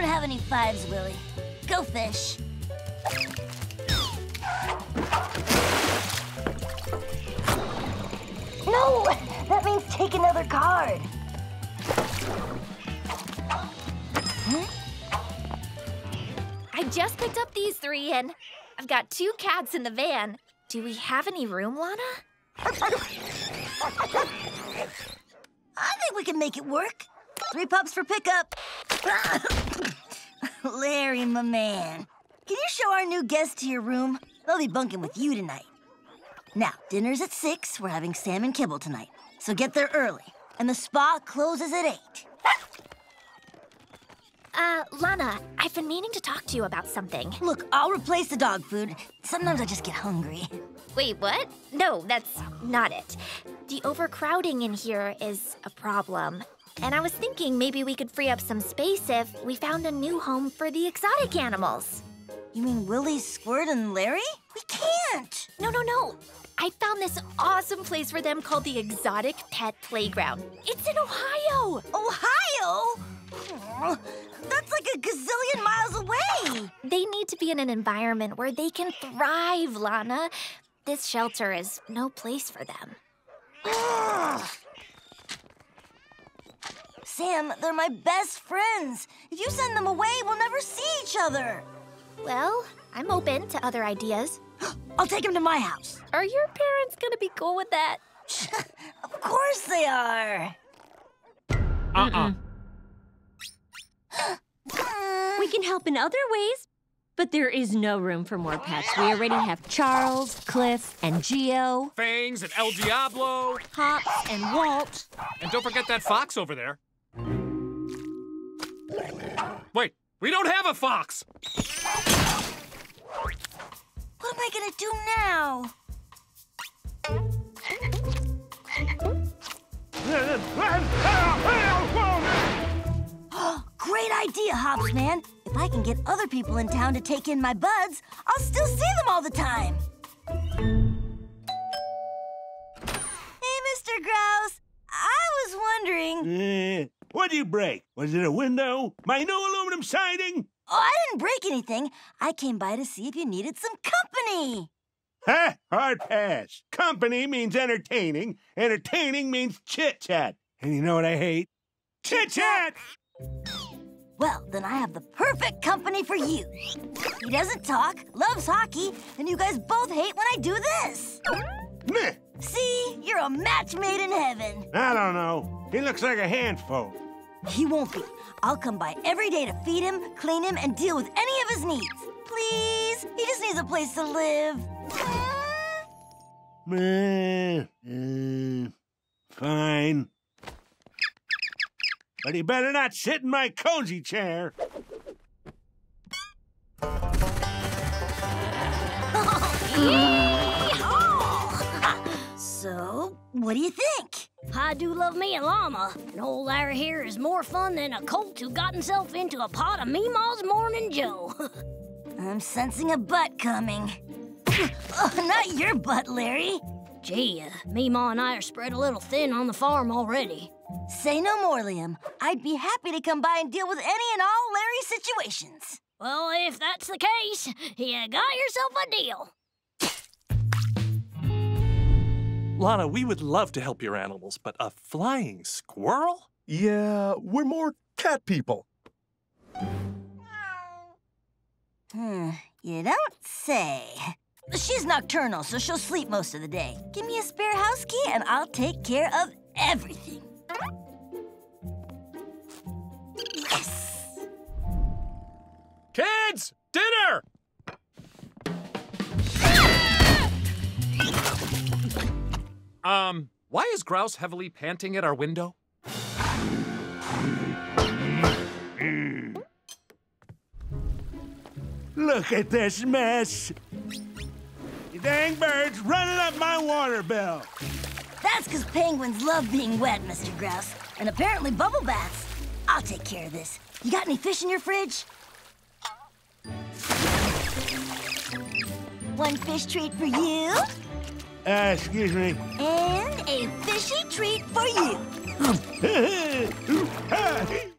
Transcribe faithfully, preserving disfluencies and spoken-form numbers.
don't have any fives, Willie. Go fish. No! That means take another card. Huh? I just picked up these three, and I've got two cats in the van. Do we have any room, Lana? I think we can make it work. Three pups for pickup. Larry, my man. Can you show our new guests to your room? They'll be bunking with you tonight. Now, dinner's at six. We're having salmon kibble tonight. So get there early. And the spa closes at eight. Uh, Lana, I've been meaning to talk to you about something. Look, I'll replace the dog food. Sometimes I just get hungry. Wait, what? No, that's not it. The overcrowding in here is a problem. And I was thinking maybe we could free up some space if we found a new home for the exotic animals. You mean Willie, Squirt, and Larry? We can't! No, no, no. I found this awesome place for them called the Exotic Pet Playground. It's in Ohio! Ohio? Oh, that's like a gazillion miles away! They need to be in an environment where they can thrive, Lana. This shelter is no place for them. Ugh. Sam, they're my best friends. If you send them away, we'll never see each other. Well, I'm open to other ideas. I'll take them to my house. Are your parents gonna be cool with that? Of course they are. Uh-uh. We can help in other ways, but there is no room for more pets. We already have Charles, Cliff, and Geo. Fangs and El Diablo. Hops and Walt. And don't forget that fox over there. Wait, we don't have a fox! What am I gonna do now? Great idea, Hops Man. If I can get other people in town to take in my buds, I'll still see them all the time. Hey, Mister Grouse. I was wondering... Uh, what did you break? Was it a window? My new aluminum siding? Oh, I didn't break anything. I came by to see if you needed some company. Huh? Hard pass. Company means entertaining. Entertaining means chit-chat. And you know what I hate? Chit-chat! Well, then I have the perfect company for you. He doesn't talk, loves hockey, and you guys both hate when I do this. Meh. See? You're a match made in heaven. I don't know. He looks like a handful. He won't be. I'll come by every day to feed him, clean him, and deal with any of his needs. Please? He just needs a place to live. Mm. Uh, fine. But he better not sit in my cozy chair. So, what do you think? I do love me a llama, and old Larry here is more fun than a colt who got himself into a pot of Meemaw's Morning Joe. I'm sensing a butt coming. Oh, not your butt, Larry. Gee, uh, Meemaw and I are spread a little thin on the farm already. Say no more, Liam. I'd be happy to come by and deal with any and all Larry's situations. Well, if that's the case, you got yourself a deal. Lana, we would love to help your animals, but a flying squirrel? Yeah, we're more cat people. Hmm, you don't say. She's nocturnal, so she'll sleep most of the day. Give me a spare house key and I'll take care of everything. Yes! Kids, dinner! Um, why is Grouse heavily panting at our window? Mm. Look at this mess. You dang birds running up my water bill. That's because penguins love being wet, Mister Grouse, and apparently bubble baths. I'll take care of this. You got any fish in your fridge? One fish treat for you. Uh, excuse me. And a fishy treat for you.